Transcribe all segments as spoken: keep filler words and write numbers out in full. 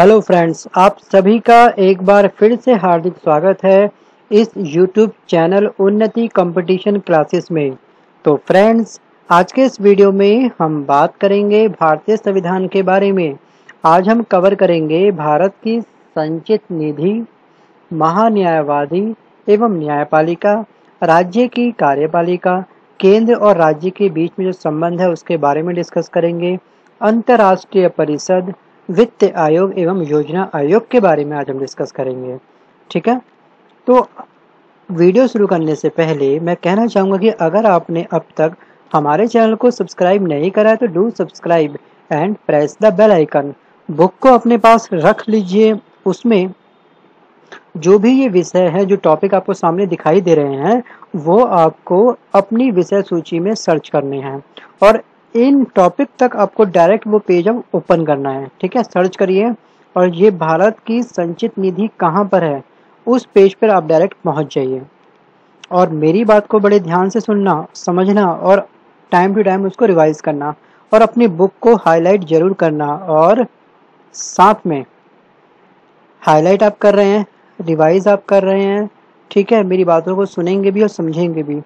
Hello friends, आप सभी का एक बार फिर से हार्दिक स्वागत है इस YouTube channel Unnati competition classes में। तो फ्रेंड्स, आज के इस वीडियो में हम बात करेंगे भारतीय संविधान के बारे में। आज हम कवर करेंगे भारत की संचित निधि, महान्यायवादी एवं न्यायपालिका, राज्य की कार्यपालिका, केंद्र और राज्य के बीच में जो संबंध है उसके बारे में डिस्कस करेंगे, अंतर्राष्ट्रीय परिषद, वित्त आयोग एवं योजना आयोग के बारे में आज हम डिस्कस करेंगे। ठीक है, तो वीडियो शुरू करने से पहले मैं कहना चाहूँगा कि अगर आपने अब तक हमारे चैनल को सब्सक्राइब नहीं करा है तो do subscribe and press the bell icon. Book को अपने पास रख लीजिए, उसमें जो भी ये विषय है, जो टॉपिक आपको सामने दिखाई दे रहे हैं वो आपको अपनी विषय सूची में सर्च करने हैं और इन टॉपिक तक आपको डायरेक्ट वो पेज अब ओपन करना है। ठीक है, सर्च करिए और ये भारत की संचित निधि कहाँ पर है उस पेज पर आप डायरेक्ट पहुँच जाइए। और मेरी बात को बड़े ध्यान से सुनना, समझना और टाइम टू टाइम उसको रिवाइज करना और अपनी बुक को हाईलाइट जरूर करना। और साथ में हाईलाइट आप कर रहे हैं, रिवाइज आप कर रहे हैं, ठीक है, मेरी बातों को सुनेंगे भी और समझेंगे भी।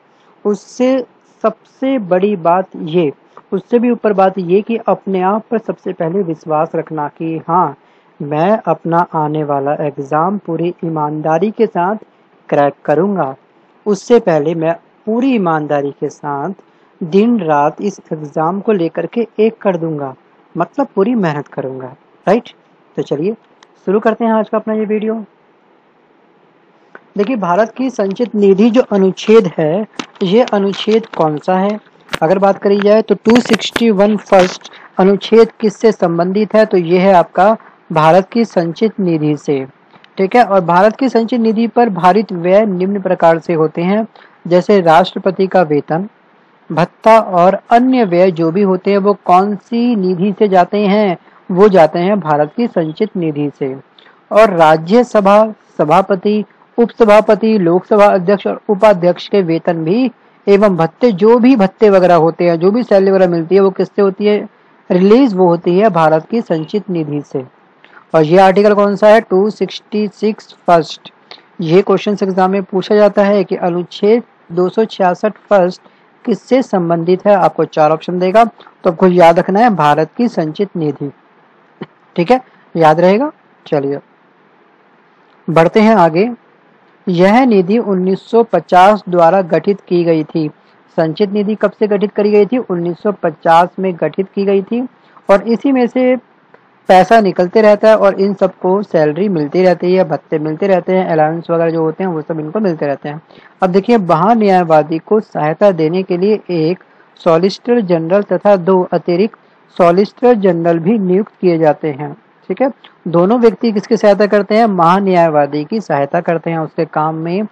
उससे सबसे बड़ी बात ये, उससे भी ऊपर बात ये कि अपने आप पर सबसे पहले विश्वास रखना कि हाँ, मैं अपना आने वाला एग्ज़ाम पूरी ईमानदारी के साथ क्रैक करूँगा। उससे पहले मैं पूरी ईमानदारी के साथ दिन रात इस एग्ज़ाम को लेकर के एक कर दूँगा, मतलब पूरी मेहनत करूँगा। राइट, तो चलिए शुरू करते हैं आज का अपना ये वीडियो। देखिए, भारत की संचित निधि जो अनुच्छेद है, ये अनुच्छेद कौन सा है अगर बात करी जाए तो दो सौ इकसठ फर्स्ट अनुच्छेद किससे संबंधित है, तो ये है आपका भारत की संचित निधि से। ठीक है, और भारत की संचित निधि पर भारित व्यय निम्न प्रकार से होते हैं, जैसे राष्ट्रपति का वेतन, भत्ता और अन्य व्यय जो भी होते हैं वो कौन सी निधि से जाते हैं, वो जाते हैं भारत की संचित निधि से। और राज्यसभा सभापति, उपसभापति, लोकसभा अध्यक्ष और उपाध्यक्ष के वेतन भी एवं भत्ते, जो भी भत्ते वगैरह होते हैं, जो भी सैलरी वगैरह मिलती है वो किससे होती है, रिलीज वो होती है भारत की संचित निधि से। और ये आर्टिकल कौन सा है, दो सौ छियासठ फर्स्ट। ये क्वेश्चन एग्जाम में पूछा जाता है कि अनुच्छेद दो सौ छियासठ फर्स्ट किससे संबंधित है। आपको चार ऑप्शन देगा तो आपको याद रखना है भारत की संचित निधि। ठीक है, याद रहेगा। चलिए बढ़ते हैं आगे। यह निधि उन्नीस सौ पचास द्वारा गठित की गई थी। संचित निधि कब से गठित करी गई थी, उन्नीस सौ पचास में गठित की गई थी। और इसी में से पैसा निकलते रहता है और इन सबको सैलरी मिलती रहती है, भत्ते मिलते रहते हैं, अलाउंस वगैरह जो होते हैं वो सब इनको मिलते रहते हैं। अब देखिए, महान्यायवादी को सहायता देने के लिए एक सॉलिसिटर जनरल तथा दो अतिरिक्त सॉलिसिटर जनरल भी नियुक्त किए जाते हैं। ठीक है, दोनों व्यक्ति किसकी सहायता करते हैं, महान्यायवादी की सहायता करते हैं, उसके काम में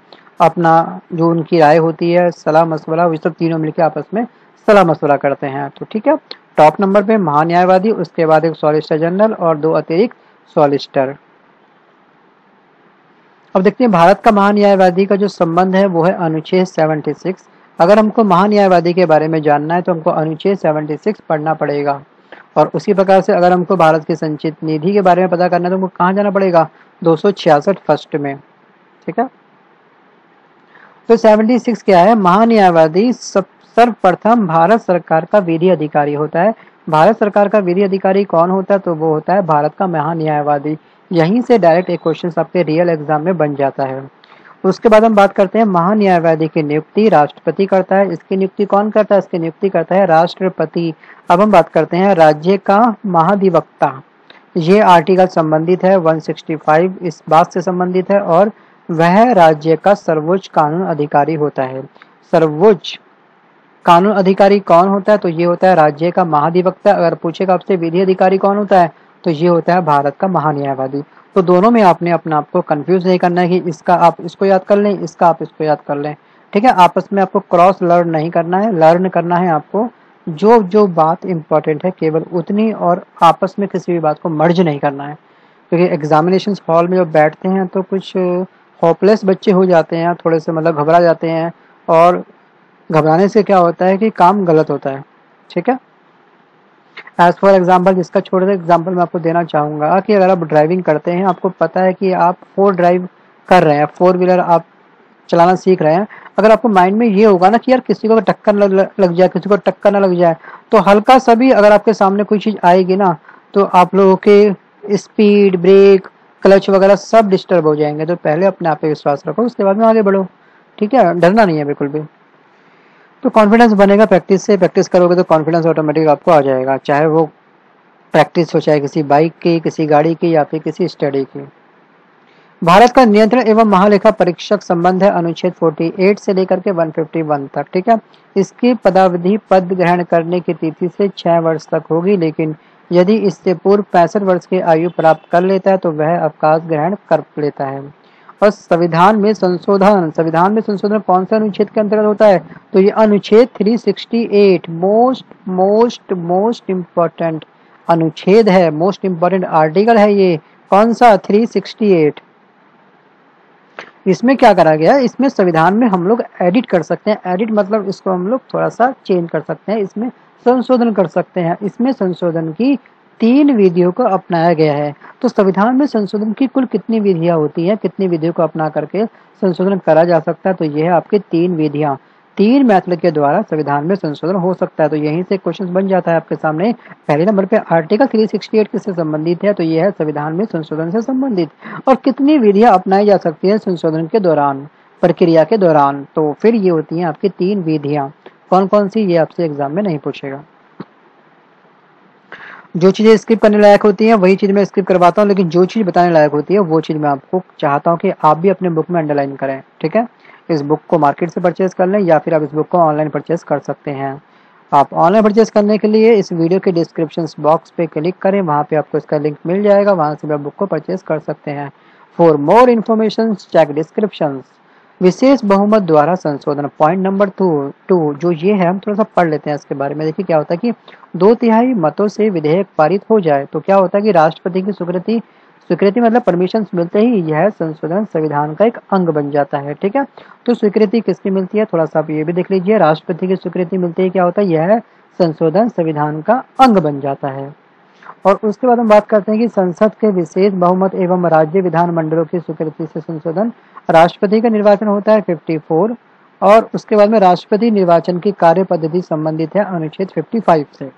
अपना जो उनकी राय होती है, सलाह मशवरा, ये सब तीनों मिलकर आपस में सलाह मशवरा करते हैं। तो ठीक है, टॉप नंबर पे महान्यायवादी, उसके बाद एक सॉलिसिटर जनरल और दो अतिरिक्त सॉलिसिटर। अब देखते हैं भारत का महान्यायवादी का जो संबंध है वो है अनुच्छेद छिहत्तर। अगर हमको महान्यायवादी के बारे में जानना है तो हमको अनुच्छेद छिहत्तर पढ़ना पड़ेगा। और उसी प्रकार से अगर हमको भारत की संचित निधि के बारे में पता करना है तो हमको कहाँ जाना पड़ेगा, दो सौ छियासठ फर्स्ट में। ठीक है, तो छिहत्तर क्या है, महान्यायवादी सब सर्वप्रथम भारत सरकार का विधि अधिकारी होता है। भारत सरकार का विधि अधिकारी कौन होता है, तो वो होता है भारत का महान्यायवादी। यहीं से डायरेक्ट एक क्वेश्चन आपके रियल एग्जाम में बन जाता है। उसके बाद हम बात करते हैं, महान्यायवादी की नियुक्ति राष्ट्रपति करता है। इसकी नियुक्ति कौन करता है, इसकी नियुक्ति करता है राष्ट्रपति। अब हम बात करते हैं राज्य का महाधिवक्ता। ये आर्टिकल संबंधित है एक सौ पैंसठ, इस बात से संबंधित है, और वह राज्य का सर्वोच्च कानून अधिकारी होता है। सर्वोच्च कानून अधिकारी कौन होता है, तो ये होता है राज्य का महाधिवक्ता। अगर पूछेगा आपसे विधि अधिकारी कौन होता है, तो ये होता है भारत का महान्यायवादी। तो दोनों में आपने अपने आप को कंफ्यूज नहीं करना है कि इसका आप इसको याद कर लें, इसका आप इसको याद कर लें। ठीक है, आपस में आपको क्रॉस लर्न नहीं करना है, लर्न करना है आपको जो जो बात इम्पॉर्टेंट है केवल उतनी, और आपस में किसी भी बात को मर्ज नहीं करना है। क्योंकि तो एग्जामिनेशन हॉल में जब बैठते हैं तो कुछ होपलेस बच्चे हो जाते हैं, थोड़े से मतलब घबरा जाते हैं, और घबराने से क्या होता है कि काम गलत होता है। ठीक है, एज फॉर एग्जाम्पल, जिसका छोटा सा एग्जाम्पल मैं आपको देना चाहूँगा कि अगर आप ड्राइविंग करते हैं, आपको पता है कि आप फोर ड्राइव कर रहे हैं, फोर व्हीलर आप चलाना सीख रहे हैं। अगर आपको माइंड में ये होगा ना कि यार किसी को टक्कर न लग जाए, किसी को टक्कर न लग जाए, तो हल्का सा भी अगर आपके सामने कोई चीज़ आएगी ना तो आप लोगों के स्पीड, ब्रेक, क्लच वगैरह सब डिस्टर्ब हो जाएंगे। तो पहले अपने आप पे विश्वास रखो, उसके बाद में आगे बढ़ो, ठीक है? डरना नहीं है बिल्कुल भी। तो कॉन्फिडेंस बनेगा प्रैक्टिस से, प्रैक्टिस करोगे तो कॉन्फिडेंस ऑटोमेटिक आपको आ जाएगा, चाहे वो प्रैक्टिस हो चाहे किसी बाइक की, किसी गाड़ी की या फिर किसी स्टडी की। भारत का नियंत्रण एवं महालेखा परीक्षक संबंध है अनुच्छेद अड़तालीस से लेकर के एक सौ इक्यावन तक, ठीक है? इसकी पदावधि पद ग्रहण करने की तिथि से छह वर्ष तक होगी, लेकिन यदि इससे पूर्व पैंसठ वर्ष की आयु प्राप्त कर लेता है तो वह अवकाश ग्रहण कर लेता है। और संविधान में संशोधन, संविधान में संशोधन कौन से अनुच्छेद के अंतर्गत होता है? तो ये अनुच्छेद तीन सौ अड़सठ मोस्ट मोस्ट मोस्ट इम्पोर्टेंट अनुच्छेद है, मोस्ट इम्पोर्टेंट आर्टिकल है ये। कौन सा? तीन सौ अड़सठ। इसमें क्या करा गया है? इसमें संविधान में हम लोग एडिट कर सकते हैं, एडिट मतलब इसको हम लोग थोड़ा सा चेंज कर सकते हैं, इसमें संशोधन कर सकते हैं। इसमें संशोधन की तीन विधियों को अपनाया गया है। तो संविधान में संशोधन की कुल कितनी विधियां होती हैं, कितनी विधियों को अपना करके संशोधन करा जा सकता है? तो यह है आपके तीन विधियां, तीन मेथड के द्वारा संविधान में संशोधन हो सकता है। तो यहीं से क्वेश्चन बन जाता है आपके सामने। पहले नंबर पे आर्टिकल तीन सौ अड़सठ किससे संबंधित है? तो यह है संविधान में संशोधन से संबंधित। और कितनी विधियां अपनाई जा सकती है संशोधन के दौरान, प्रक्रिया के दौरान? तो फिर ये होती हैं आपकी तीन विधियां। कौन कौन सी, ये आपसे एग्जाम में नहीं पूछेगा। जो चीज़ें स्किप करने लायक होती हैं वही चीज़ मैं स्किप करवाता हूँ, लेकिन जो चीज़ बताने लायक होती है वो चीज़ मैं आपको चाहता हूँ कि आप भी अपने बुक में अंडरलाइन करें, ठीक है? इस बुक को मार्केट से परचेज कर लें या फिर आप इस बुक को ऑनलाइन परचेज कर सकते हैं। आप ऑनलाइन परचेज करने के लिए इस वीडियो के डिस्क्रिप्शन बॉक्स पे क्लिक करें, वहाँ पे आपको इसका लिंक मिल जाएगा, वहाँ से भी आप बुक को परचेज कर सकते हैं। For more information check description. विशेष बहुमत द्वारा संशोधन, पॉइंट नंबर टू, जो ये है हम थोड़ा सा पढ़ लेते हैं इसके बारे में। देखिए क्या होता है कि दो तिहाई मतों से विधेयक पारित हो जाए तो क्या होता है कि राष्ट्रपति की स्वीकृति, स्वीकृति मतलब परमिशन मिलते ही यह संशोधन संविधान का एक अंग बन जाता है, ठीक है? तो स्वीकृति किसकी मिलती है, थोड़ा सा आप ये भी देख लीजिए। राष्ट्रपति की स्वीकृति मिलते ही क्या होता है, यह संशोधन संविधान का अंग बन जाता है। और उसके बाद हम बात करते हैं कि संसद के विशेष बहुमत एवं राज्य विधानमंडलों की स्वीकृति से संशोधन, राष्ट्रपति का निर्वाचन होता है चौवन, और उसके बाद में राष्ट्रपति निर्वाचन की कार्य पद्धति संबंधित है अनुच्छेद पचपन से।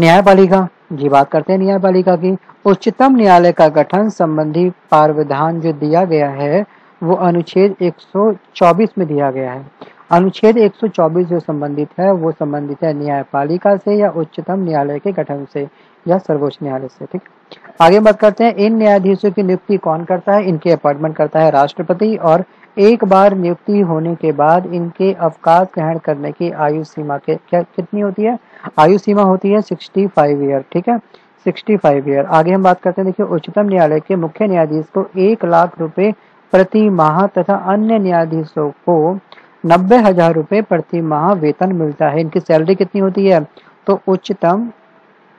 न्यायपालिका, जी बात करते हैं न्यायपालिका की। उच्चतम न्यायालय का गठन संबंधी प्रावधान जो दिया गया है वो अनुच्छेद एक सौ चौबीस में दिया गया है। अनुच्छेद एक सौ चौबीस जो संबंधित है वो संबंधित है न्यायपालिका से या उच्चतम न्यायालय के गठन से या सर्वोच्च न्यायालय से, ठीक? आगे बात करते हैं, इन न्यायाधीशों की नियुक्ति कौन करता है? इनके अपॉइंटमेंट करता है राष्ट्रपति, और एक बार नियुक्ति होने के बाद इनके अवकाश ग्रहण करने की आयु सीमा के क्या कितनी होती है? आयु सीमा होती है पैंसठ ईयर, ठीक है? पैंसठ ईयर। आगे हम बात करते हैं, देखिए उच्चतम न्यायालय के मुख्य न्यायाधीश को एक लाख रुपए प्रति माह तथा अन्य न्यायाधीशों को नब्बे हजार रुपये प्रति माह वेतन मिलता है। इनकी सैलरी कितनी होती है? तो उच्चतम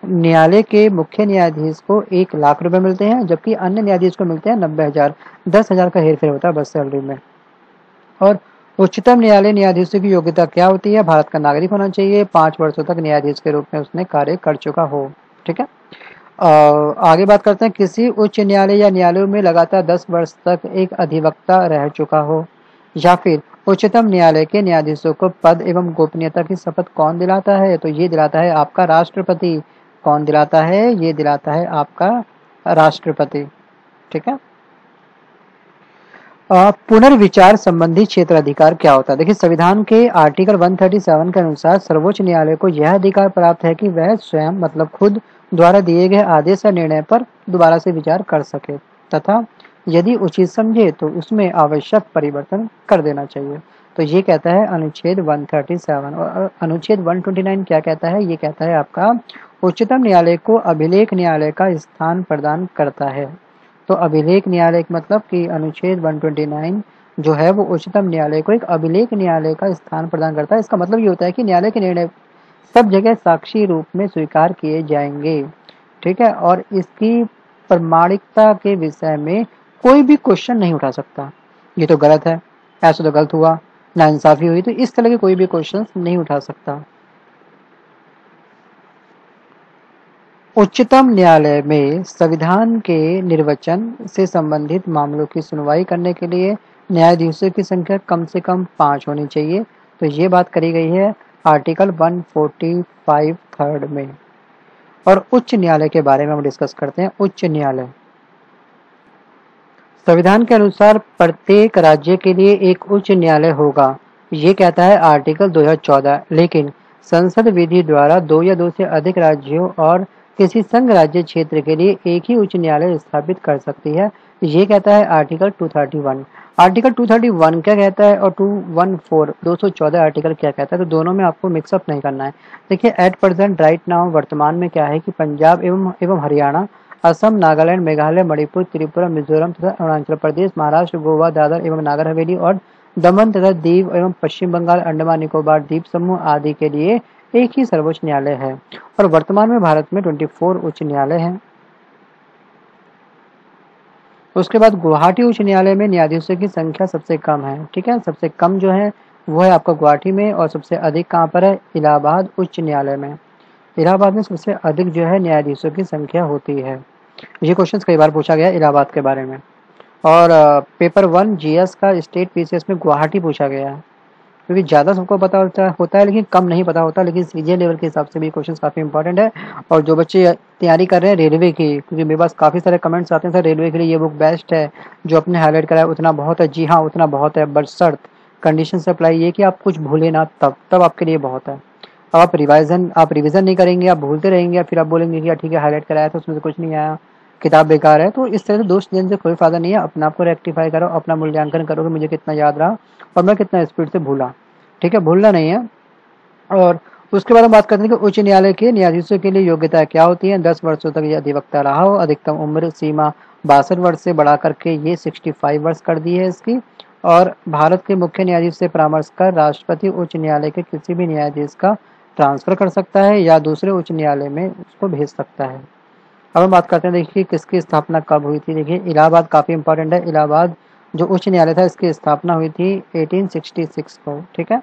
न्यायालय के मुख्य न्यायाधीश को एक लाख रुपए मिलते हैं, जबकि अन्य न्यायाधीश को मिलते हैं नब्बे हजार, दस हजार का हेरफेर होता है बस सैलरी में। और उच्चतम न्यायालय न्यायाधीशों की योग्यता क्या होती है? भारत का नागरिक होना चाहिए, पाँच वर्षों तक न्यायाधीश के रूप में उसने कार्य कर चुका हो, ठीक है? आगे बात करते हैं, किसी उच्च न्यायालय या न्यायालयों में लगातार दस वर्ष तक एक अधिवक्ता रह चुका हो, या फिर उच्चतम न्यायालय के न्यायाधीशों को पद एवं गोपनीयता की शपथ कौन दिलाता है? तो ये दिलाता है आपका राष्ट्रपति। कौन दिलाता है? ये दिलाता है आपका राष्ट्रपति, ठीक है? पुनर्विचार संबंधी क्षेत्राधिकार क्या होता है? देखिए संविधान के आर्टिकल एक सौ सैंतीस के अनुसार सर्वोच्च न्यायालय को यह अधिकार प्राप्त है कि वह स्वयं मतलब खुद द्वारा दिए गए आदेश या निर्णय पर दोबारा से विचार कर सके तथा यदि उचित समझे तो उसमें आवश्यक परिवर्तन कर देना चाहिए। तो ये कहता है अनुच्छेद एक सौ सैंतीस। और अनुच्छेद एक सौ उनतीस क्या कहता है? ये कहता है आपका उच्चतम न्यायालय को अभिलेख न्यायालय का स्थान प्रदान करता है। तो अभिलेख न्यायालय मतलब कि अनुच्छेद एक सौ उनतीस जो है वो उच्चतम न्यायालय को एक अभिलेख न्यायालय का स्थान प्रदान करता है। इसका मतलब ये होता है कि न्यायालय के निर्णय सब जगह साक्षी रूप में स्वीकार किए जाएंगे, ठीक है? और इसकी प्रामाणिकता के विषय में कोई भी क्वेश्चन नहीं उठा सकता। ये तो गलत है, ऐसा तो गलत हुआ, नाइंसाफी हुई, तो इस तरह के कोई भी क्वेश्चन नहीं उठा सकता। उच्चतम न्यायालय में संविधान के निर्वचन से संबंधित मामलों की सुनवाई करने के लिए न्यायाधीशों की संख्या कम से कम पाँच होनी चाहिए। तो ये बात करी गई है आर्टिकल एक सौ पैंतालीस थर्ड में। और उच्च न्यायालय के बारे में हम डिस्कस करते हैं। उच्च न्यायालय संविधान के अनुसार प्रत्येक राज्य के लिए एक उच्च न्यायालय होगा, ये कहता है आर्टिकल दो हज़ार चौदह। लेकिन संसद विधि द्वारा दो या दो से अधिक राज्यों और किसी संघ राज्य क्षेत्र के लिए एक ही उच्च न्यायालय स्थापित कर सकती है, ये कहता है आर्टिकल दो सौ इकतीस। आर्टिकल दो सौ इकतीस क्या कहता है और दो सौ चौदह दो सौ चौदह आर्टिकल क्या कहता है, तो दोनों में आपको मिक्सअप नहीं करना है। देखिए एट प्रेजेंट राइट नाउ वर्तमान में क्या है कि पंजाब एवं एवं हरियाणा, असम, नागालैंड, मेघालय, मणिपुर, त्रिपुरा, मिजोरम तथा अरुणाचल प्रदेश, महाराष्ट्र, गोवा, दादर एवं नागर हवेली और दमन तथा दीव एवं पश्चिम बंगाल, अंडमान निकोबार द्वीप समूह आदि के लिए एक ही सर्वोच्च न्यायालय है। और वर्तमान में भारत में चौबीस उच्च न्यायालय हैं। उसके बाद गुवाहाटी उच्च न्यायालय में न्यायाधीशों की संख्या सबसे कम है। ठीक है, सबसे कम जो है वो है आपका गुवाहाटी में, और सबसे अधिक कहाँ पर है, इलाहाबाद उच्च न्यायालय में। इलाहाबाद में सबसे अधिक जो है न्यायाधीशों की संख्या होती है। ये क्वेश्चन कई बार पूछा गया इलाहाबाद के बारे में। और पेपर वन जीएस का स्टेट पीसीएस में गुवाहाटी पूछा गया है, क्योंकि ज़्यादा सबको पता होता है लेकिन कम नहीं पता होता। लेकिन सीजीएल लेवल के हिसाब से भी क्वेश्चन काफ़ी इंपॉर्टेंट है। और जो बच्चे तैयारी कर रहे हैं रेलवे की, क्योंकि मेरे पास काफ़ी सारे कमेंट्स आते हैं सर रेलवे के लिए ये बुक बेस्ट है, जो अपने हाईलाइट करा है उतना बहुत है। जी हाँ, उतना बहुत है, बशर्ते कंडीशन से अप्लाई ये कि आप कुछ भूले ना, तब तब आपके लिए बहुत है। अब आप रिवाइजन आप रिविजन नहीं करेंगे, आप भूलते रहेंगे, फिर आप बोलेंगे कि ठीक है हाईलाइट कराया था उसमें से कुछ नहीं आया, किताब बेकार है। तो इस तरह से दोस्त जन से कोई फायदा नहीं है। अपने आपको रेक्टिफाई करो, अपना मूल्यांकन करो कि मुझे कितना याद रहा और मैं कितना स्पीड से भूला। ठीक है, भूलना नहीं है। और उसके बाद हम बात करते हैं कि उच्च न्यायालय के न्यायाधीशों के लिए योग्यता क्या होती है। दस वर्षों तक ये अधिवक्ता रहा हो, अधिकतम उम्र सीमा बासठ वर्ष से बढ़ा करके ये सिक्सटी फाइव वर्ष कर दी है इसकी। और भारत के मुख्य न्यायाधीश से परामर्श कर राष्ट्रपति उच्च न्यायालय के किसी भी न्यायाधीश का ट्रांसफर कर सकता है या दूसरे उच्च न्यायालय में उसको भेज सकता है। अब हम बात करते हैं देखिए किसकी स्थापना कब हुई थी। देखिए इलाहाबाद काफ़ी इंपॉर्टेंट है। इलाहाबाद जो उच्च न्यायालय था इसकी स्थापना हुई थी अठारह सौ छियासठ को। ठीक है,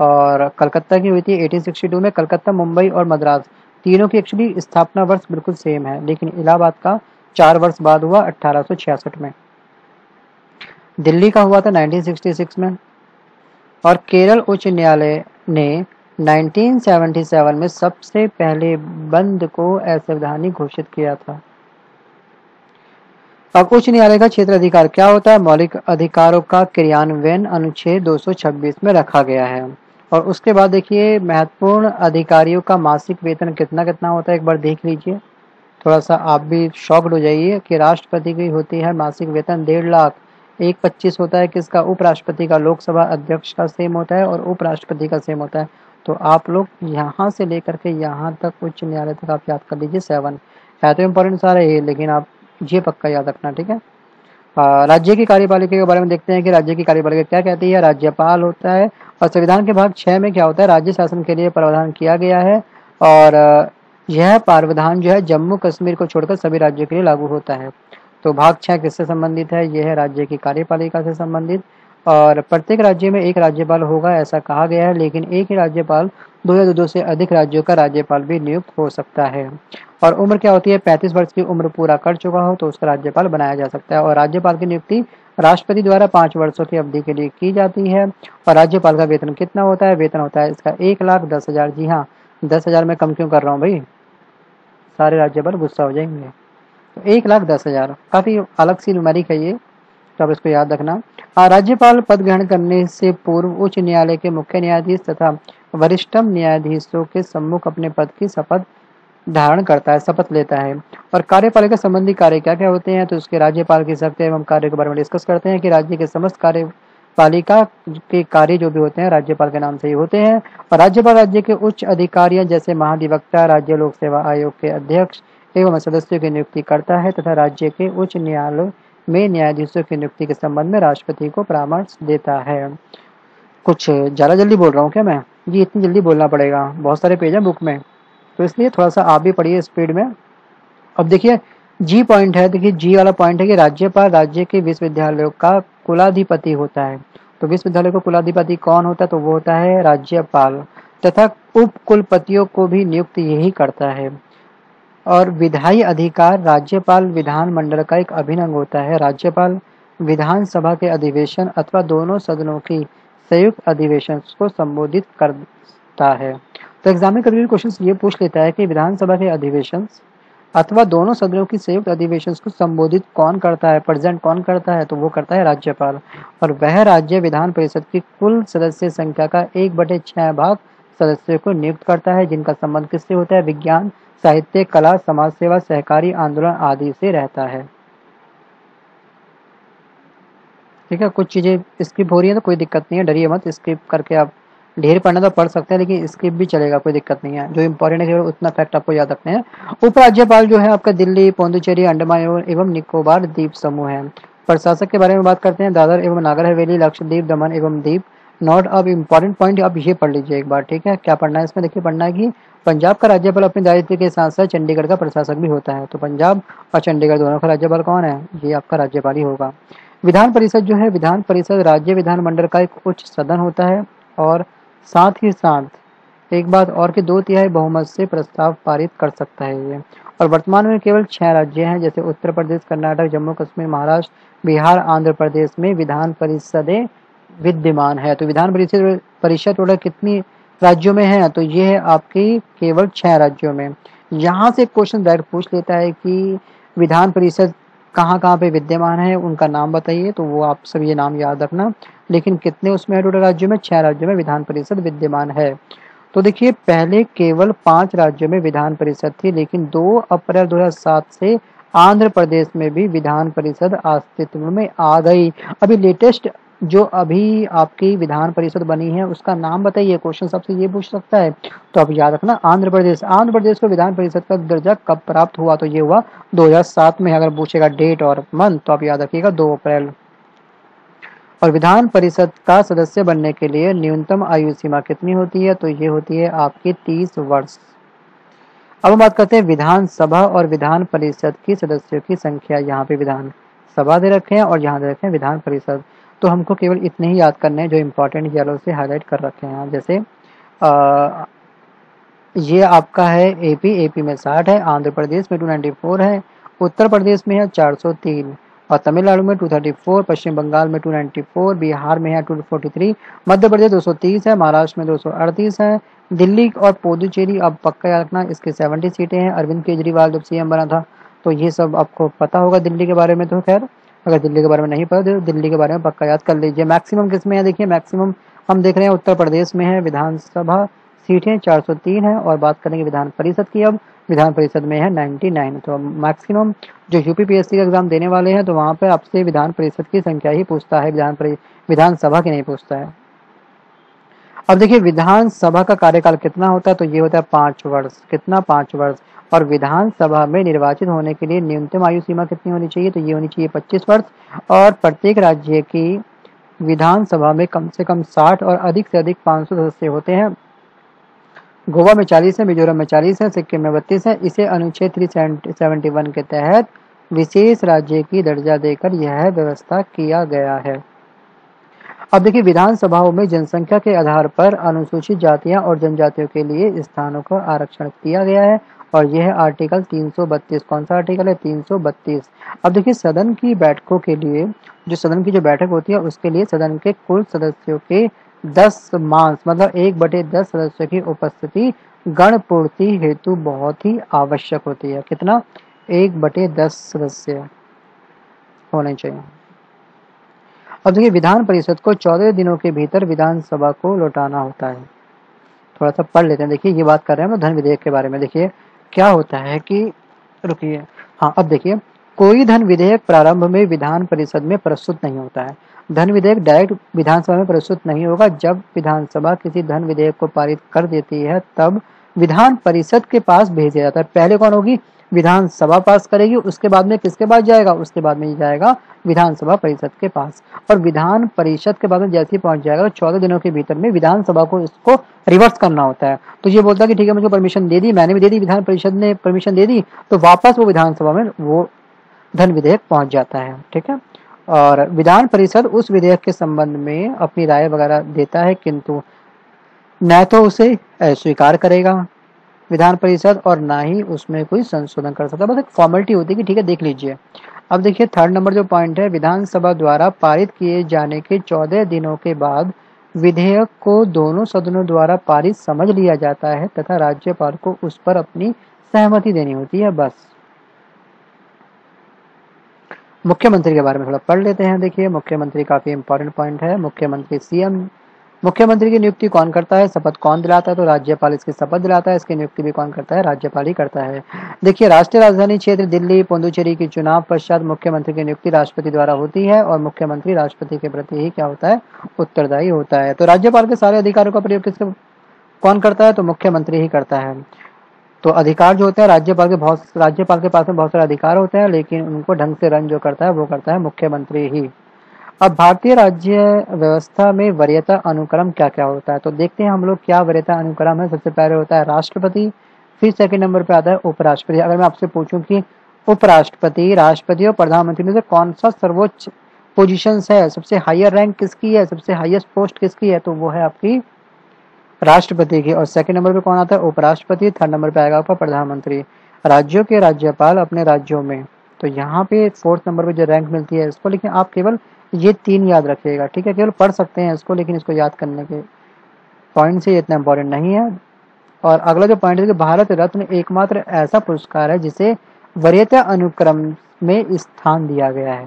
और कलकत्ता की हुई थी अठारह सौ बासठ में। कलकत्ता, मुंबई और मद्रास तीनों की एक्चुअली स्थापना वर्ष बिल्कुल सेम है, लेकिन इलाहाबाद का चार वर्ष बाद हुआ अट्ठारह सौ छियासठ में। दिल्ली का हुआ था उन्नीस सौ छियासठ में। और केरल उच्च न्यायालय ने उन्नीस सौ सतहत्तर में सबसे पहले बंद को असंवैधानिक घोषित किया था। अब उच्च न्यायालय का क्षेत्र अधिकार क्या होता है, मौलिक अधिकारों का क्रियान्वयन अनुच्छेद दो सौ छब्बीस में रखा गया है। और उसके बाद देखिए महत्वपूर्ण अधिकारियों का मासिक वेतन कितना कितना होता है, एक बार देख लीजिए, थोड़ा सा आप भी शॉक्ड हो जाइए कि राष्ट्रपति की होती है मासिक वेतन डेढ़ लाख, एक पच्चीस होता है किसका, उपराष्ट्रपति का। लोकसभा अध्यक्ष का सेम होता है और उपराष्ट्रपति का सेम होता है। तो आप लोग यहाँ से लेकर के यहाँ तक उच्च न्यायालय तक आप याद कर लीजिए। सेवन है तो इम्पोर्टेंट सारा ये, लेकिन आप ये पक्का याद रखना। ठीक है, राज्य की कार्यपालिका के बारे में देखते हैं कि राज्य की कार्यपालिका क्या कहती है। राज्यपाल होता है। और संविधान के भाग छः में क्या होता है, राज्य शासन के लिए प्रावधान किया गया है। और यह प्रावधान जो है जम्मू कश्मीर को छोड़कर सभी राज्यों के लिए लागू होता है। तो भाग छः किससे संबंधित है, यह है राज्य की कार्यपालिका से संबंधित। और प्रत्येक राज्य में एक राज्यपाल होगा ऐसा कहा गया है, लेकिन एक ही राज्यपाल दो या दो से अधिक राज्यों का राज्यपाल भी नियुक्त हो सकता है। और उम्र क्या होती है, पैंतीस वर्ष की उम्र पूरा कर चुका हो तो उसका राज्यपाल बनाया जा सकता है। और राज्यपाल की नियुक्ति राष्ट्रपति द्वारा पाँच वर्षों की अवधि के लिए की जाती है। और राज्यपाल का वेतन कितना होता है, वेतन होता है इसका एक लाख दस हज़ार। जी हाँ, दस हज़ार में कम क्यों कर रहा हूँ भाई, सारे राज्यपाल गुस्सा हो जाएंगे। तो एक लाख दस हज़ार, काफ़ी अलग सी न्यूमेरिक है ये, तो आप इसको याद रखना। राज्यपाल पद ग्रहण करने से पूर्व उच्च न्यायालय के मुख्य न्यायाधीश तथा वरिष्ठतम न्यायाधीशों के सम्मुख अपने पद की शपथ धारण करता है, शपथ लेता है। और कार्यपालिका संबंधी कार्य क्या क्या होते हैं, तो उसके राज्यपाल की शक्ति एवं कार्य के बारे में डिस्कस करते हैं कि राज्य के समस्त कार्यपालिका के कार्य जो भी होते हैं राज्यपाल के नाम से ही होते हैं। और राज्यपाल राज्य के उच्च अधिकारियों जैसे महाधिवक्ता, राज्य लोक सेवा आयोग के अध्यक्ष एवं सदस्यों की नियुक्ति करता है तथा राज्य के उच्च न्यायालय में न्यायाधीशों की नियुक्ति के संबंध में राष्ट्रपति को परामर्श देता है। कुछ ज़्यादा जल्दी बोल रहा हूँ क्या मैं, जी इतनी जल्दी बोलना पड़ेगा, बहुत सारे पेज हैं बुक में, तो इसलिए थोड़ा सा आप भी पढ़िए स्पीड में। अब देखिए जी पॉइंट है, देखिए जी वाला पॉइंट है कि राज्यपाल राज्य के विश्वविद्यालयों का कुलाधिपति होता है। तो विश्वविद्यालय का कुलाधिपति कौन होता है, तो वो होता है राज्यपाल, तथा उपकुलपतियों को भी नियुक्त यही करता है। और विधायी अधिकार राज्यपाल विधानमंडल का एक अभिन्न अंग होता है। राज्यपाल विधानसभा के अधिवेशन अथवा दोनों सदनों की संयुक्त अधिवेशन को संबोधित करता है। तो एग्जाम में कभी क्वेश्चन ये पूछ लेता है कि विधानसभा के अधिवेशन अथवा दोनों सदनों की संयुक्त अधिवेशन को संबोधित कौन करता है, प्रेजेंट कौन करता है, तो वो करता है राज्यपाल, और वह राज्य विधान परिषद की कुल सदस्य संख्या का एक बटे छह भाग सदस्यों को नियुक्त करता है, जिनका संबंध किससे होता है, विज्ञान, साहित्य, कला, समाज सेवा, सहकारी आंदोलन आदि से रहता है। ठीक है, कुछ चीजें स्किप हो रही है तो कोई दिक्कत नहीं है, डरिए मत। स्किप करके आप ढेर पढ़ना तो पढ़ सकते हैं, लेकिन स्किप भी चलेगा, कोई दिक्कत नहीं है। जो इंपॉर्टेंट है केवल उतना फैक्ट आपको याद रखने हैं। उपराज्यपाल जो है आपका दिल्ली, पौंडुचेरी, अंडमान एवं निकोबार द्वीप समूह है। प्रशासक के बारे में बात करते हैं, दादर एवं नागर हवेली, लक्षद्वीप, दमन एवं दीप। नोट अब इम्पोर्टेंट पॉइंट आप ये पढ़ लीजिए एक बार। ठीक है, क्या पढ़ना है इसमें, देखिए पढ़ना है कि पंजाब का राज्यपाल अपने दायित्व के साथ साथ चंडीगढ़ का प्रशासक भी होता है। तो पंजाब और चंडीगढ़ दोनों का राज्यपाल कौन है, ये आपका राज्यपाल ही होगा। विधान परिषद जो है, विधान परिषद राज्य विधानमंडल का एक उच्च सदन होता है, और साथ ही साथ एक बात और कि दो तिहाई बहुमत से प्रस्ताव पारित कर सकता है ये। और वर्तमान में केवल छह राज्य हैं, जैसे उत्तर प्रदेश, कर्नाटक, जम्मू कश्मीर, महाराष्ट्र, बिहार, आंध्र प्रदेश में विधान परिषदें विद्यमान है। तो विधान परिषद परिषद टोटल कितनी राज्यों में है, तो ये है आपकी केवल छह राज्यों में। यहाँ से क्वेश्चन डायरेक्ट पूछ लेता है कि विधान परिषद कहाँ कहाँ पे विद्यमान है, उनका नाम बताइए, तो वो आप सब ये नाम याद रखना। लेकिन कितने उसमें है, टोटल राज्यों में छह राज्यों में विधान परिषद विद्यमान है। तो देखिए पहले केवल पांच राज्यों में विधान परिषद थी, लेकिन दो अप्रैल दो हजार सात से आंध्र प्रदेश में भी विधान परिषद अस्तित्व में आ गई। अभी लेटेस्ट जो अभी आपकी विधान परिषद बनी है उसका नाम बताइए, क्वेश्चन सबसे ये पूछ सकता है, तो आप याद रखना आंध्र प्रदेश। आंध्र प्रदेश को विधान परिषद का दर्जा कब प्राप्त हुआ, तो ये हुआ दो हजार सात में। अगर पूछेगा डेट और मंथ तो आप याद रखिएगा दो अप्रैल। और विधान परिषद का सदस्य बनने के लिए न्यूनतम आयु सीमा कितनी होती है, तो ये होती है आपकी तीस वर्ष। अब हम बात करते हैं विधानसभा और विधान परिषद की सदस्यों की संख्या। यहाँ पे विधान सभा दे रखे हैं और यहाँ दे रखे हैं विधान परिषद, तो हमको केवल इतने ही याद करने हैं जो इम्पोर्टेंट येलो से हाईलाइट कर रखे हैं। जैसे आ, ये आपका है एपी, एपी में साठ है, आंध्र प्रदेश में दो सौ चौरानवे है, उत्तर प्रदेश में है चार सौ तीन, और तमिलनाडु में दो सौ चौंतीस, पश्चिम बंगाल में दो सौ चौरानवे, बिहार में है दो सौ तैंतालीस, मध्य प्रदेश दो सौ तीस है, महाराष्ट्र में दो सौ अड़तीस है, दिल्ली और पुदुचेरी अब पक्का याद रखना, इसकी सत्तर सीटें हैं। अरविंद केजरीवाल जब सीएम बना था तो ये सब आपको पता होगा दिल्ली के बारे में। तो खैर अगर दिल्ली के बारे में नहीं पता तो दिल्ली के बारे में पक्का याद कर लीजिए। मैक्सिमम किसमें है, देखिए मैक्सिमम हम देख रहे हैं उत्तर प्रदेश में है, विधानसभा सीटें चार सौ तीन है। और बात करेंगे विधान परिषद की, अब विधान परिषद में है निन्यानवे। तो मैक्सिमम जो यूपीपीएससी का एग्जाम देने वाले हैं तो वहाँ पे आपसे विधान परिषद की संख्या ही पूछता है, विधान विधानसभा की नहीं पूछता है। अब देखिए विधानसभा का कार्यकाल कितना होता है, तो ये होता है पाँच वर्ष। कितना, पाँच वर्ष। और विधानसभा में निर्वाचित होने के लिए न्यूनतम आयु सीमा कितनी होनी चाहिए, तो ये होनी चाहिए पच्चीस वर्ष। और प्रत्येक राज्य की विधानसभा में कम से कम साठ और अधिक से अधिक पाँच सौ सदस्य होते हैं। गोवा में चालीस है, मिजोरम में चालीस है, सिक्किम में बत्तीस है। इसे अनुच्छेद तीन सौ इकहत्तर के तहत विशेष राज्य की दर्जा देकर यह व्यवस्था किया गया है। अब देखिए विधानसभाओं में जनसंख्या के आधार पर अनुसूचित जातियां और जनजातियों के लिए स्थानों को आरक्षण किया गया है, और यह आर्टिकल तीन सौ बत्तीस, कौन सा आर्टिकल है, तीन सौ बत्तीस। अब देखिए सदन की बैठकों के लिए, जो सदन की जो बैठक होती है उसके लिए सदन के कुल सदस्यों के दस मांस मतलब एक बटे दस सदस्यों की उपस्थिति गणपूर्ति हेतु बहुत ही आवश्यक होती है। कितना, एक बटे दस सदस्य होने चाहिए। अब देखिए विधान परिषद को चौदह दिनों के भीतर विधानसभा को लौटाना होता है। थोड़ा सा पढ़ लेते हैं, देखिए ये बात कर रहे हैं हम धन विधेयक के बारे में। देखिए क्या होता है कि रुकिए, हाँ अब देखिए कोई धन विधेयक प्रारंभ में विधान परिषद में प्रस्तुत नहीं होता है। धन विधेयक डायरेक्ट विधानसभा में प्रस्तुत नहीं होगा। जब विधानसभा किसी धन विधेयक को पारित कर देती है तब विधान परिषद के पास भेजा जाता है। पहले कौन होगी, विधानसभा पास करेगी, उसके बाद में किसके पास जाएगा, उसके बाद में ये जाएगा विधानसभा परिषद के पास। और विधान परिषद के बाद में जैसे ही पहुंच जाएगा तो चौदह दिनों के भीतर में विधानसभा को इसको रिवर्स करना होता है। तो ये बोलता है कि ठीक है मुझे परमिशन दे दी, मैंने भी दे दी, विधान परिषद ने परमिशन दे दी, तो वापस वो विधानसभा में वो धन विधेयक पहुंच जाता है। ठीक है, और विधान परिषद उस विधेयक के संबंध में अपनी राय वगैरह देता है, किंतु न तो उसे स्वीकार करेगा विधान परिषद और ना ही उसमें कोई संशोधन कर सकता है। बस एक फॉर्मेलिटी होती है कि ठीक है देख लीजिए। अब देखिए थर्ड नंबर जो पॉइंट है, विधानसभा द्वारा पारित किए जाने के चौदह दिनों के बाद विधेयक को दोनों सदनों द्वारा पारित समझ लिया जाता है तथा राज्यपाल को उस पर अपनी सहमति देनी होती है। बस मुख्यमंत्री के बारे में थोड़ा पढ़ लेते हैं। देखिए मुख्यमंत्री काफी इंपॉर्टेंट पॉइंट है। मुख्यमंत्री सीएम, मुख्यमंत्री की नियुक्ति कौन करता है, शपथ कौन दिलाता है, तो राज्यपाल इसकी शपथ दिलाता है। इसकी नियुक्ति भी कौन करता है, राज्यपाल ही करता है। देखिए राष्ट्रीय राजधानी क्षेत्र दिल्ली पुदुचेरी के चुनाव पश्चात मुख्यमंत्री की नियुक्ति राष्ट्रपति द्वारा होती है और मुख्यमंत्री राष्ट्रपति के प्रति ही क्या होता है, उत्तरदायी होता है। तो राज्यपाल के सारे अधिकारों का प्रयोग किसके कौन करता है, तो मुख्यमंत्री ही करता है। तो अधिकार जो होते हैं राज्यपाल के, बहुत राज्यपाल के पास में बहुत सारे अधिकार होते हैं लेकिन उनको ढंग से रन जो करता है वो करता है मुख्यमंत्री ही। अब भारतीय राज्य व्यवस्था में वरीयता अनुक्रम क्या क्या होता है, तो देखते हैं हम लोग क्या वरीयता अनुक्रम है। सबसे पहले होता है राष्ट्रपति, फिर सेकंड नंबर पे आता है उपराष्ट्रपति। अगर मैं आपसे पूछूं कि उपराष्ट्रपति, राष्ट्रपति और प्रधानमंत्री में से कौन सा सर्वोच्च पोजीशन है, सबसे हायर रैंक किसकी है, सबसे हाईएस्ट पोस्ट किसकी है, तो वो है आपकी राष्ट्रपति की। और सेकंड नंबर पे कौन आता है, उपराष्ट्रपति। थर्ड नंबर पे आएगा आपका प्रधानमंत्री। राज्यों के राज्यपाल अपने राज्यों में, तो यहाँ पे फोर्थ नंबर पे जो रैंक मिलती है इसको, लेकिन आप केवल ये तीन याद रखिएगा। ठीक है, केवल पढ़ सकते हैं इसको लेकिन इसको याद करने के पॉइंट से ये इतना इम्पोर्टेंट नहीं है। और अगला जो पॉइंट है कि भारत रत्न एकमात्र ऐसा पुरस्कार है जिसे वरीयता अनुक्रम में स्थान दिया गया है।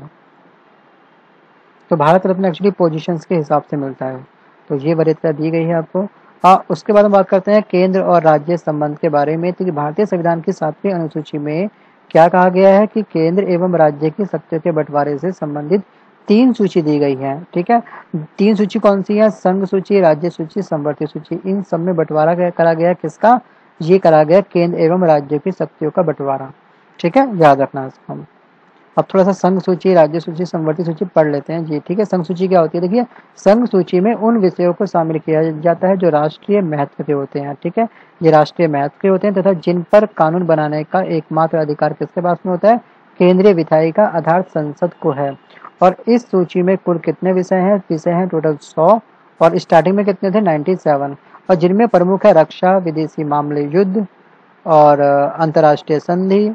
तो भारत रत्न एक्चुअली पोजीशंस के हिसाब से मिलता है। तो ये वरीयता दी गई है आपको। हाँ, उसके बाद हम बात करते हैं केंद्र और राज्य संबंध के बारे में। तो भारतीय संविधान की सातवीं अनुसूची में क्या कहा गया है कि केंद्र एवं राज्य की सत्ता के बंटवारे से संबंधित तीन सूची दी गई है। ठीक है, तीन सूची कौन सी है, संघ सूची, राज्य सूची, समवर्ती सूची। इन सब में बंटवारा करा गया किसका, ये करा गया केंद्र एवं राज्य की शक्तियों का बंटवारा। ठीक है, याद रखना इसको। अब थोड़ा सा संघ सूची, राज्य सूची, समवर्ती सूची पढ़ लेते हैं जी। ठीक है, संघ सूची क्या होती है, देखिए संघ सूची में उन विषयों को शामिल किया जाता है जो राष्ट्रीय महत्व के होते हैं। ठीक है, ये राष्ट्रीय महत्व के होते हैं तथा जिन पर कानून बनाने का एकमात्र अधिकार किसके पास में होता है, केंद्रीय विधायी का आधार संसद को है। और इस सूची में कुल कितने विषय हैं, विषय हैं टोटल सौ और स्टार्टिंग में कितने थे, सत्तानवे। और जिनमें प्रमुख है रक्षा, विदेशी मामले, युद्ध और अंतर्राष्ट्रीय संधि,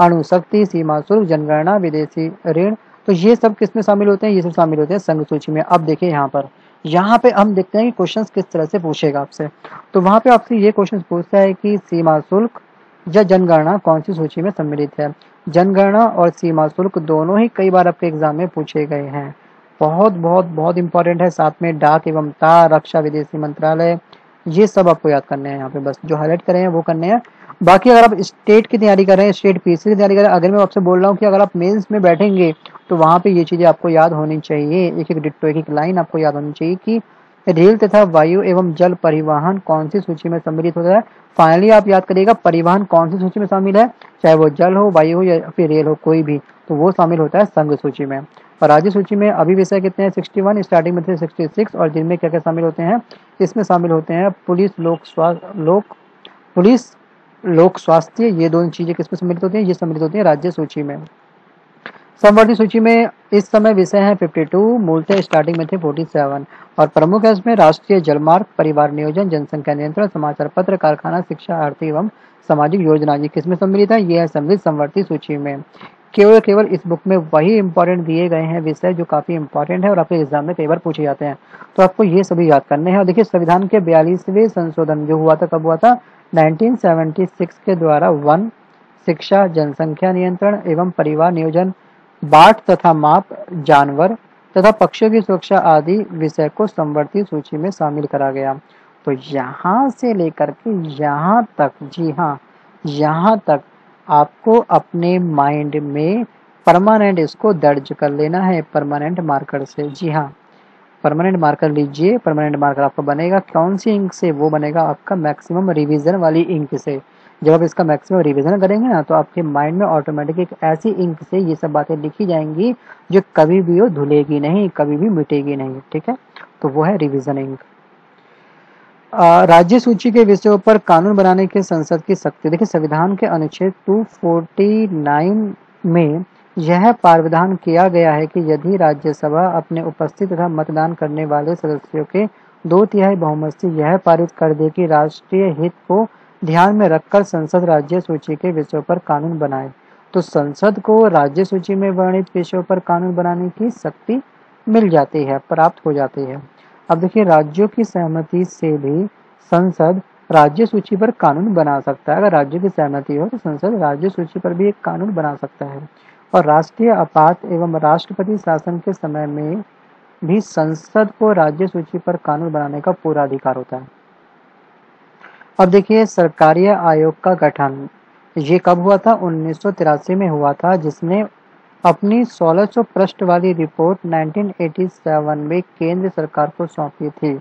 अणुशक्ति, सीमा शुल्क, जनगणना, विदेशी ऋण। तो ये सब किसमें शामिल होते हैं, ये सब शामिल होते हैं संघ सूची में। अब देखिए यहाँ पर, यहाँ पे हम देखते हैं कि क्वेश्चन किस तरह से पूछेगा आपसे। तो वहाँ पे आपसे ये क्वेश्चन पूछता है कि सीमा शुल्क या जनगणना कौन सी सूची में सम्मिलित है। जनगणना और सीमा शुल्क दोनों ही कई बार आपके एग्जाम में पूछे गए हैं, बहुत बहुत बहुत इंपॉर्टेंट है। साथ में डाक एवं तार, रक्षा, विदेशी मंत्रालय, ये सब आपको याद करने हैं। यहाँ पे बस जो हाईलाइट करें हैं वो करने हैं। बाकी अगर आप स्टेट की तैयारी कर रहे हैं, स्टेट पीसी की तैयारी कर रहे हैं, अगर मैं आपसे बोल रहा हूँ कि अगर आप मेंस में बैठेंगे तो वहाँ पे ये चीजें आपको याद होनी चाहिए, एक एक डिट्टो, एक एक लाइन आपको याद होनी चाहिए कि रेल तथा वायु एवं जल परिवहन कौन सी सूची में सम्मिलित होता है। फाइनली आप याद करिएगा परिवहन कौन सी सूची में शामिल है, चाहे वो जल हो, वायु हो या फिर रेल हो, कोई भी, तो वो शामिल होता है संघ सूची में। और राज्य सूची में अभी विषय कितने हैं, इकसठ, स्टार्टिंग में थे छियासठ। और जिनमें क्या क्या शामिल होते हैं, इसमें शामिल होते हैं पुलिस, लोक स्वास्थ्य, लोक पुलिस, लोक स्वास्थ्य, ये दोनों चीजें किसमें सम्मिलित होती हैं, ये सम्मिलित होती हैं राज्य सूची में। समवर्ती सूची में इस समय विषय हैं बावन, मूलतः स्टार्टिंग में थे सैंतालीस। और प्रमुख है इसमें राष्ट्रीय जलमार्ग, परिवार नियोजन, जनसंख्या नियंत्रण, समाचार पत्र, कारखाना, शिक्षा, आर्थिक एवं सामाजिक योजना, ये किसमें सम्मिलित है, ये है सम्मिलित समवर्ती सूची में। केवल केवल इस बुक में वही इंपॉर्टेंट दिए गए हैं विषय जो काफी इंपॉर्टेंट है और आपके एग्जाम में कई बार पूछे जाते हैं, तो आपको ये सभी याद करने हैं। और देखिए संविधान के बयालीसवें संशोधन जो हुआ था, कब हुआ था, उन्नीस सौ छिहत्तर के द्वारा वन, शिक्षा, जनसंख्या नियंत्रण एवं परिवार नियोजन, बाट तथा माप, जानवर तथा पक्षियों की सुरक्षा आदि विषय को समवर्ती सूची में शामिल करा गया। तो यहाँ से लेकर के यहाँ तक, जी हाँ यहाँ तक आपको अपने माइंड में परमानेंट इसको दर्ज कर लेना है परमानेंट मार्कर से। जी हाँ, परमानेंट मार्कर लीजिए। परमानेंट मार्कर आपका बनेगा कौन सी इंक से, वो बनेगा आपका मैक्सिमम रिवीजन वाली इंक से। जब आप इसका मैक्सिमम रिवीजन करेंगे ना तो आपके माइंड में ऑटोमेटिक एक ऐसी इंक से ये सब बातें लिखी जाएंगी जो कभी भी वो धुलेगी नहीं, कभी भी मिटेगी नहीं। ठीक है, तो वो है रिवीजन इंक। राज्य सूची के विषयों पर कानून बनाने के संसद की शक्ति, देखिए संविधान के अनुच्छेद दो सौ उनचास में यह प्रावधान किया गया है कि यदि राज्यसभा अपने उपस्थित तथा मतदान करने वाले सदस्यों के दो तिहाई बहुमत से यह पारित कर दे कि राष्ट्रीय हित को ध्यान में रखकर संसद राज्य सूची के विषयों पर कानून बनाए। तो संसद को राज्य सूची में वर्णित विषयों पर कानून बनाने की शक्ति मिल जाती है, प्राप्त हो जाती है। अब देखिए, राज्यों की सहमति से भी संसद राज्य सूची पर कानून बना सकता है। अगर राज्यों की सहमति हो तो संसद राज्य सूची पर भी एक कानून बना सकता है। और राष्ट्रीय आपात एवं राष्ट्रपति शासन के समय में भी संसद को राज्य सूची पर कानून बनाने का पूरा अधिकार होता है। अब देखिए, सरकारी आयोग का गठन ये कब हुआ था? उन्नीस सौ तिरासी में हुआ था, जिसने अपनी सोलह सौ पृष्ठ वाली रिपोर्ट उन्नीस सौ सत्तासी में केंद्र सरकार को सौंपी थी।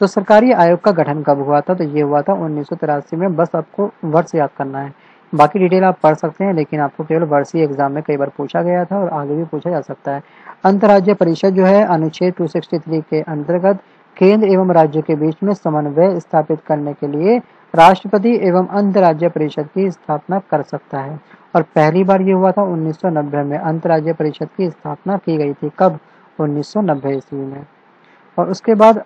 तो सरकारी आयोग का गठन कब हुआ था? तो ये हुआ था उन्नीस सौ तिरासी में। बस आपको वर्ष याद करना है, बाकी डिटेल आप पढ़ सकते हैं, लेकिन आपको केवल वार्षिक एग्जाम में कई बार पूछा गया था और आगे भी पूछा जा सकता है। अंतर्राज्य परिषद जो है अनुच्छेद दो सौ तिरसठ के अंतर्गत केंद्र एवं राज्यों के बीच में समन्वय स्थापित करने के लिए राष्ट्रपति एवं अंतर्राज्य परिषद की स्थापना कर सकता है। और पहली बार ये हुआ था उन्नीस सौ नब्बे में, अंतर्राज्य परिषद की स्थापना की गई थी। कब? उन्नीस सौ नब्बे ईस्वी में। और उसके बाद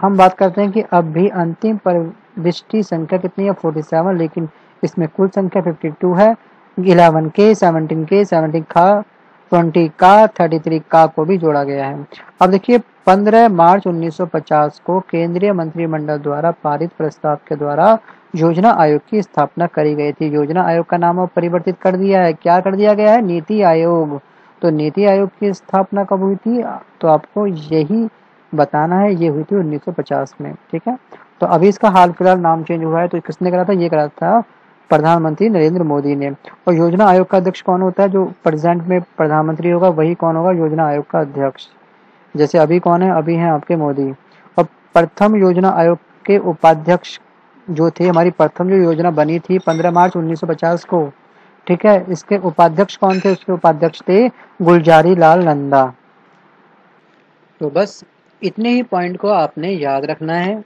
हम बात करते हैं कि अब भी अंतिम प्रविष्टि संख्या कितनी है? सैंतालीस, लेकिन इसमें कुल संख्या बावन है। ग्यारह के, सत्रह के, सत्रह का, बीस का, तैंतीस का को भी जोड़ा गया है। अब देखिए, पंद्रह मार्च उन्नीस सौ पचास को केंद्रीय मंत्रिमंडल द्वारा पारित प्रस्ताव के द्वारा योजना आयोग की स्थापना करी गई थी। योजना आयोग का नाम अब परिवर्तित कर दिया है, क्या कर दिया गया है? नीति आयोग। तो नीति आयोग की स्थापना कब हुई थी? तो आपको यही बताना है, ये हुई थी उन्नीस सौ पचास में। ठीक है, तो अभी इसका हाल फिलहाल नाम चेंज हुआ है। तो किसने करा था? ये करा था प्रधानमंत्री नरेंद्र मोदी ने। और योजना आयोग का अध्यक्ष कौन होता है? जो प्रेजेंट में प्रधानमंत्री होगा वही कौन होगा? योजना आयोग का अध्यक्ष। जैसे अभी कौन है? अभी हैं आपके मोदी। और प्रथम योजना आयोग के उपाध्यक्ष जो थे, हमारी प्रथम जो योजना बनी थी पंद्रह मार्च उन्नीस सौ पचास को, ठीक है, इसके उपाध्यक्ष कौन थे? उसके उपाध्यक्ष थे गुलजारी लाल नंदा। तो बस इतने ही पॉइंट को आपने याद रखना है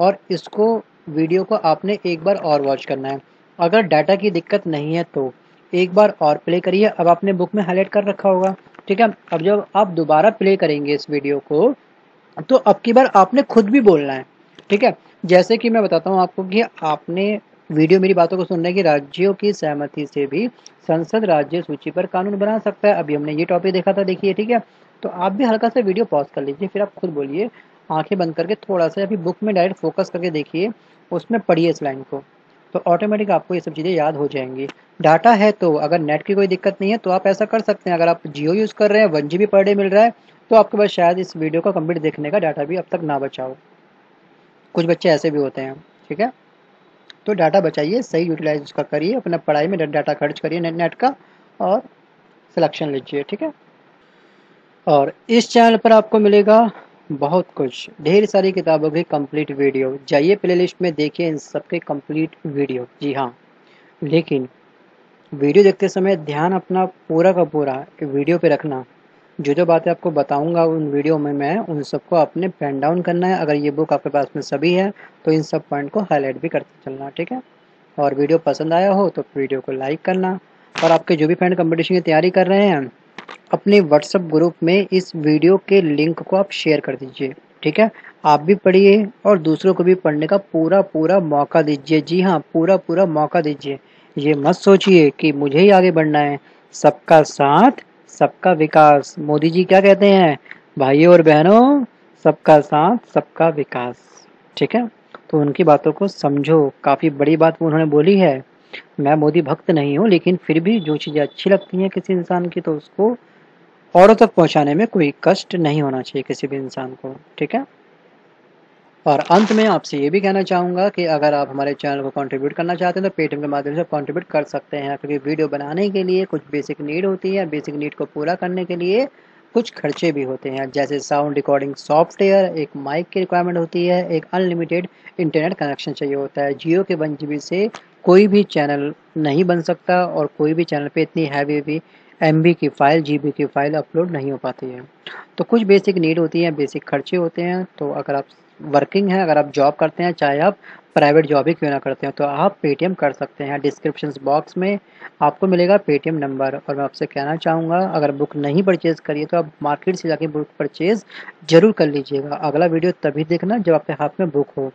और इसको वीडियो को आपने एक बार और वॉच करना है। अगर डाटा की दिक्कत नहीं है तो एक बार और प्ले करिए। अब आपने बुक में हाईलाइट कर रखा होगा, ठीक है। अब जब आप दोबारा प्ले करेंगे इस वीडियो को तो अब की बार आपने खुद भी बोलना है, ठीक है। जैसे कि मैं बताता हूँ आपको कि आपने वीडियो मेरी बातों को सुनना है कि राज्यों की सहमति से भी संसद राज्य सूची पर कानून बना सकता है। अभी हमने ये टॉपिक देखा था, देखिए, ठीक है। तो आप भी हल्का सा वीडियो पॉज कर लीजिए, फिर आप खुद बोलिए, आंखें बंद करके थोड़ा सा, अभी बुक में डायरेक्ट फोकस करके देखिए, उसमें पढ़िए इस लाइन को, तो ऑटोमेटिक आपको ये सब चीज़ें याद हो जाएंगी। डाटा है तो, अगर नेट की कोई दिक्कत नहीं है तो आप ऐसा कर सकते हैं। अगर आप जियो यूज़ कर रहे हैं, वन जी बी पर डे मिल रहा है, तो आपके पास शायद इस वीडियो का कंप्लीट देखने का डाटा भी अब तक ना बचाओ। कुछ बच्चे ऐसे भी होते हैं, ठीक है। तो डाटा बचाइए, सही यूटिलाइज उसका करिए, अपना पढ़ाई में डाटा खर्च करिए नेट नेट का, और सिलेक्शन लीजिए, ठीक है। और इस चैनल पर आपको मिलेगा बहुत कुछ, ढेर सारी किताबों की कंप्लीट वीडियो। जाइए प्लेलिस्ट में देखिए इन सब के कंप्लीट वीडियो। जी हाँ, लेकिन वीडियो देखते समय ध्यान अपना पूरा का पूरा वीडियो पे रखना। जो जो बातें आपको बताऊंगा उन वीडियो में मैं उन सबको आपने पेन डाउन करना है। अगर ये बुक आपके पास में सभी है तो इन सब पॉइंट को हाईलाइट भी करते चलना, ठीक है। और वीडियो पसंद आया हो तो वीडियो को लाइक करना। और आपके जो भी फ्रेंड कंपटीशन की तैयारी कर रहे हैं, अपने व्हाट्सएप ग्रुप में इस वीडियो के लिंक को आप शेयर कर दीजिए, ठीक है। आप भी पढ़िए और दूसरों को भी पढ़ने का पूरा पूरा मौका दीजिए। जी हाँ, पूरा पूरा मौका दीजिए। ये मत सोचिए कि मुझे ही आगे बढ़ना है। सबका साथ सबका विकास, मोदी जी क्या कहते हैं? भाइयों और बहनों, सबका साथ सबका विकास, ठीक है। तो उनकी बातों को समझो, काफ़ी बड़ी बात उन्होंने बोली है। मैं मोदी भक्त नहीं हूँ, लेकिन फिर भी जो चीज़ें अच्छी लगती हैं किसी इंसान की तो उसको औरों तक पहुँचाने में कोई कष्ट नहीं होना चाहिए किसी भी इंसान को, ठीक है। और अंत में आपसे ये भी कहना चाहूँगा कि अगर आप हमारे चैनल को कंट्रीब्यूट करना चाहते हैं तो पेटीएम के माध्यम से कंट्रीब्यूट कर सकते हैं, क्योंकि वीडियो बनाने के लिए कुछ बेसिक नीड होती है। बेसिक नीड को पूरा करने के लिए कुछ खर्चे भी होते हैं, जैसे साउंड रिकॉर्डिंग सॉफ्टवेयर, एक माइक की रिक्वायरमेंट होती है, एक अनलिमिटेड इंटरनेट कनेक्शन चाहिए होता है। जियो के वन जी बी से कोई भी चैनल नहीं बन सकता और कोई भी चैनल पे इतनी हैवी भी एमबी की फ़ाइल, जीबी की फ़ाइल अपलोड नहीं हो पाती है। तो कुछ बेसिक नीड होती है, बेसिक खर्चे होते हैं। तो अगर आप वर्किंग हैं, अगर आप जॉब करते हैं, चाहे आप प्राइवेट जॉब ही क्यों ना करते हो, तो आप पेटीएम कर सकते हैं। डिस्क्रिप्शन बॉक्स में आपको मिलेगा पेटीएम नंबर। और मैं आपसे कहना चाहूँगा, अगर बुक नहीं परचेज़ करिए तो आप मार्केट से जाके बुक परचेज़ जरूर कर लीजिएगा। अगला वीडियो तभी देखना जब आपके हाथ में बुक हो।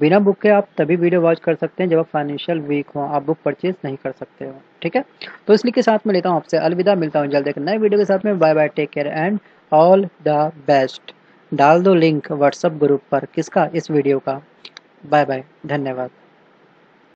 बिना बुक के आप तभी वीडियो वॉच कर सकते हैं जब आप फाइनेंशियल वीक हो, आप बुक परचेज़ नहीं कर सकते हो। ठीक है, तो इसलिए के साथ में लेता हूँ आपसे अलविदा। मिलता हूँ जल्द एक नए वीडियो के साथ में। Bye bye, take care and all the best. डाल दो लिंक व्हाट्सएप ग्रुप पर। किसका? इस वीडियो का। बाय बाय, धन्यवाद।